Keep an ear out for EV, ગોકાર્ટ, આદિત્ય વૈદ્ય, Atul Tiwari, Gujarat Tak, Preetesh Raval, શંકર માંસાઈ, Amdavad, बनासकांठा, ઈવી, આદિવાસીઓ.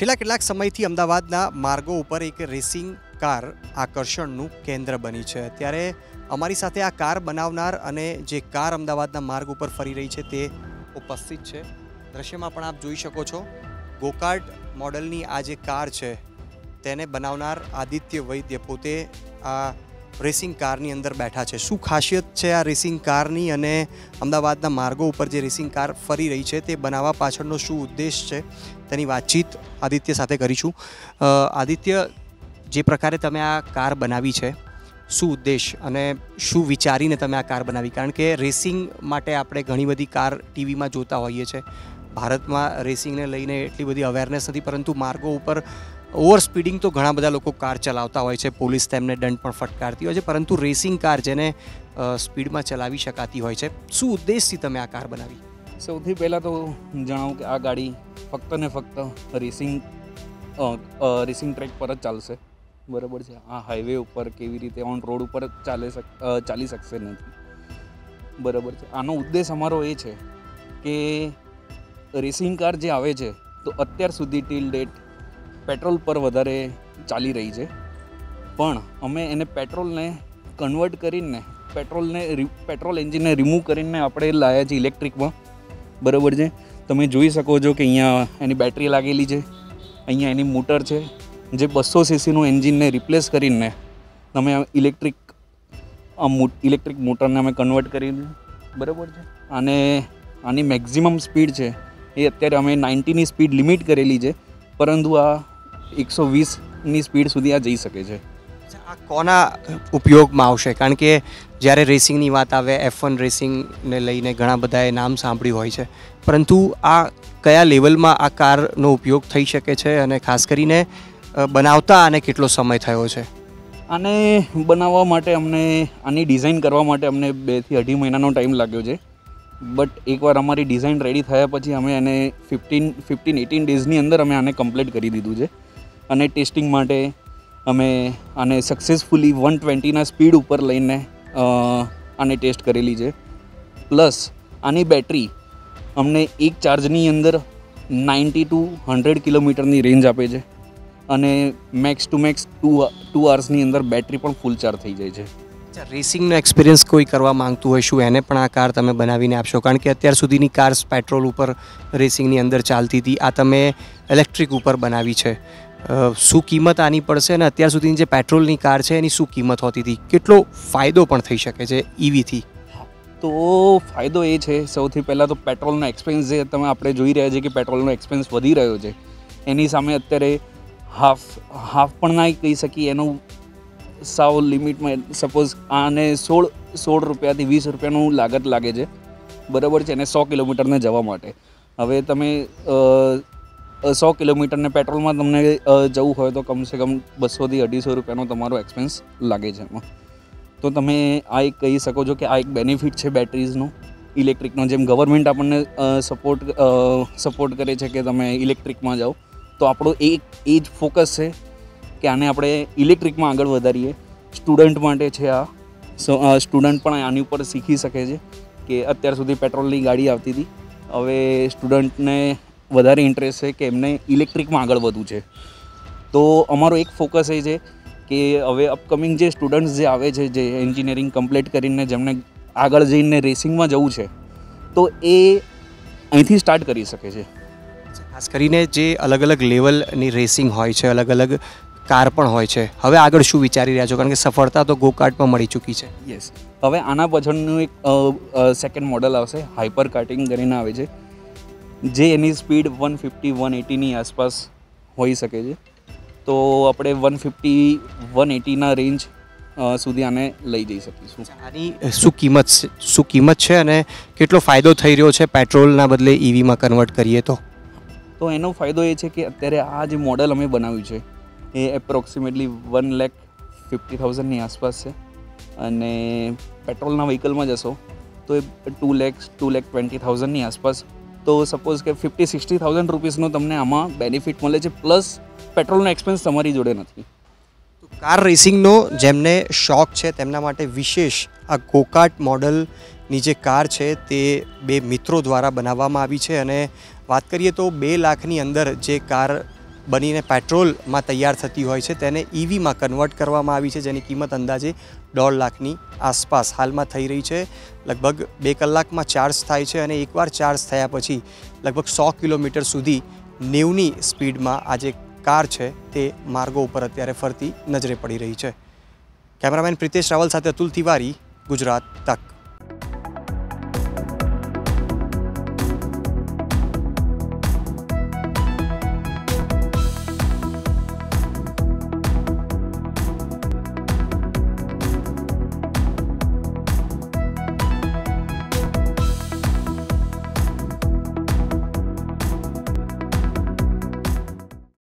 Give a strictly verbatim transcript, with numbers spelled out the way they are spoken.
છેલ્લા કેટલાક સમયથી અમદાવાદના માર્ગો ઉપર એક રેસિંગ કાર આકર્ષણનું કેન્દ્ર બની છે ત્યારે અમારી સાથે આ કાર બનાવનાર અને જે કાર અમદાવાદના માર્ગ ઉપર ફરી રહી છે તે ઉપસ્થિત છે। દ્રશ્યમાં પણ આપ જોઈ શકો છો ગોકાર્ટ મોડલની આ જે કાર છે તેને બનાવનાર આદિત્ય વૈદ્ય પોતે આ रेसिंग कारनी अंदर बैठा है। शू खासियत है आ रेसिंग कारनी अने अमदावादना मार्गों पर जे रेसिंग कार फरी रही है ते बनावा पाछळनो शू उद्देश्य है तेनी वातचीत आदित्य साथे करीशुं। आदित्य जे प्रकारे तमे आ कार बनावी है शू उद्देश्य अने शू विचारीने तमे आ कार बनावी कारण के रेसिंग माटे आपणे घणी बधी कार टीवी में जोता होईए छे। भारत में रेसिंग ने लईने एटली बधी अवेरनेस नथी परंतु मार्गों पर ओवर स्पीडिंग तो घणा बधा लोग कार चलावता होय छे, पुलिस तेमने दंड पण फटकारती होय छे परंतु रेसिंग कार जेने स्पीड में चलावी शकाती होय छे शुं उद्देश्य तमे आ कार बनावी? सौथी पहला तो जणावुं के आ गाड़ी फक्त ने फक्त रेसिंग रेसिंग ट्रेक पर ज चालशे, बराबर छे। आ हाईवे उपर केवी रीते ऑन रोड उपर चाली शक चाली शकशे नथी, बराबर छे। आनो उद्देश्य अमारो ए छे के रेसिंग कार जे आवे छे तो अत्यार सुधी टील डेट पेट्रोल पर वधारे चाली रही है पण अमे एने पेट्रोल ने कन्वर्ट करीने पेट्रोल ने पेट्रोल एंजीन ने रिमूव करीने आपणे लाया छे इलेक्ट्रिक में, बराबर है। तमे जोई सको छो के अहींया एनी बेटरी लागेली है, अहींया एनी मोटर है जे बस्सो सीसी नुं एंजीन ने रिप्लेस करीने तमे इलेक्ट्रिक इलेक्ट्रिक मोटर ने अमे कन्वर्ट करीने, बराबर है। आने आनी मेक्सिमम स्पीड है ये अत्यारे अमे नाइंटी नी स्पीड लिमिट करेली है परंतु आ एक सौ वीस स्पीड सुधी आ जई सके छे। आ कोना उपयोग में आवशे कारण के ज्यारे रेसिंग नी बात आवे एफ वन रेसिंग ने लईने घणा बधाए नाम सांभळ्युं होय छे परंतु आ कया लेवल में आ कार नो उपयोग थई शके छे अने खास करीने बनावता आने केटलो समय थयो छे? आने बनाववा माटे अमने आनी डिजाइन करवा माटे अमने बे थी अढ़ी महीनानो टाइम लाग्यो छे बट एक बार अमारी डिजाइन रेडी थया पछी अमे एने फिफ्टीन फिफ्टीन एटीन डेजनी अंदर अमे आने कम्प्लीट करी दीधुं छे अने टेस्टिंग माटे अमे आने सक्सेसफुली वन ट्वेंटी ना स्पीड उपर लईने आने टेस्ट करेली छे। प्लस आनी बेटरी अमने एक चार्जनी अंदर नाइंटी टू हंड्रेड किलोमीटरनी रेंज आपे छे अने max two max two two आवर्सनी अंदर बेटरी पण फूल चार्ज थई जाय छे। रेसिंग एक्सपीरियंस कोई करवा मांगतु होय शू एने पण आ कार तमे बनावीने आपशो कारण के अत्यार सुधीनी कार्स पेट्रोल उपर रेसिंग नी अंदर चालती थी आ तमे इलेक्ट्रिक उपर बनावी छे शू किंमत आनी पड़शे अने अत्यार सुधीनी जे पेट्रोल नी कार छे एनी शू किंमत होती थी केटलो फायदो पण थई शके छे ईवी थी? तो फायदो ए छे सौथी पहला तो पेट्रोलनो एक्सपेन्स जे तमे आपणे जोई रह्या छे के पेट्रोलनो एक्सपेन्स वधी रह्यो छे एनी सामे अत्यारे हाफ हाफ पण ना कही सकीए एनो साव लिमिट में सपोज आने सोल सोल रुपया थी वीस रुपयानु लागत लागे छे, बराबर है। सौ किलोमीटर ने जवा माटे हवे तमे सौ किलोमीटर ने पेट्रोल में तमने जवुं होय तो कम से कम बस्सो थी अढ़ी सौ रुपयानो तमारो एक्सपेन्स लागे छे। तो तमे आ एक कही सको छो के आ एक बेनिफिट है बेटरीजनो इलेक्ट्रिकनो। जेम गवर्मेंट आपणे सपोर्ट सपोर्ट करे छे के तमे इलेक्ट्रिक में जाओ तो आपणो एक एज फोकस है कि आने आपणे इलेक्ट्रिक में आगळ वधारीए। स्टूडंट माटे छे आ सो स्टूडंट पण आनी उपर शीखी शके छे के अत्यार सुधी पेट्रोलनी गाड़ी आवती थी हवे स्टूडंटने वधारे इंटरेस्ट है कि एमने इलेक्ट्रिक में आगळ वधवुं छे। तो अमारो एक फोकस ए छे कि हवे अपकमिंग जे स्टूडंट्स जे आवे छे जे एन्जिनियरिंग कम्प्लीट करीने जेमने आगळ जईने रेसिंग में जवुं छे तो ए અહીંથી स्टार्ट करी शके छे। खास करीने जे अलग अलग लेवलनी रेसिंग होय छे अलग अलग कार पण होय छे हवे आगळ शुं विचारी रह्या छो कारण के सफलता तो गोकार्ट में मळी चूकी छे? यस, हवे आना पाछळनुं एक सेकंड मॉडल आवशे हाइपर कार्टिंग करीने आवे छे जे एनी speed one fifty one eighty ની आसपास होई शके छे। तो आपणे वन फिफ्टी वन एटी ના રેન્જ સુધી આને લઈ જઈ શકીશું। આની શું કિંમત શું કિંમત છે અને કેટલો ફાયદો થઈ રહ્યો છે પેટ્રોલના બદલે ઈવી માં કન્વર્ટ કરીએ તો? તો એનો ફાયદો એ છે કે અત્યારે આ જે મોડલ અમે બનાવ્યું છે ये approximately one lakh fifty thousand आसपास है अने पेट्रोलना व्हीकल में जशो तो two lakhs two lakh twenty thousand आसपास। तो सपोज के फिफ्टी सिक्सटी थाउजंड रूपीसनो तमने आमा बेनिफिट मळे छे प्लस पेट्रोलनो एक्सपेन्स तमारी जोड़े नथी। तो कार रेसिंगनो जेमने शौक है तेमना माटे विशेष आ गोकार्ट मॉडलनी जे कार है ते बे मित्रों द्वारा बनाववामां आवी छे अने वात करीए तो बे लाखनी अंदर जे कार बनीने पेट्रोल में तैयार थती होय छे तेने ईवी में कन्वर्ट करवामां आवी छे, जेनी कीमत अंदाजे दौड़ लाखनी आसपास हाल में थई रही है। लगभग बे कलाक में चार्ज थाय छे अने एकवार चार्ज थया पछी लगभग सौ किलोमीटर सुधी नेवनी स्पीड में आ जे कार छे ते मार्गों पर अत्यारे फरती नजरे पड़ी रही है। कैमरामैन प्रीतेश रावल साथे अतुल तिवारी, गुजरात तक।